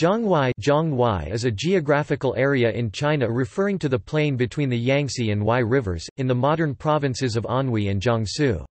Jianghuai is a geographical area in China referring to the plain between the Yangtze and Wai rivers, in the modern provinces of Anhui and Jiangsu.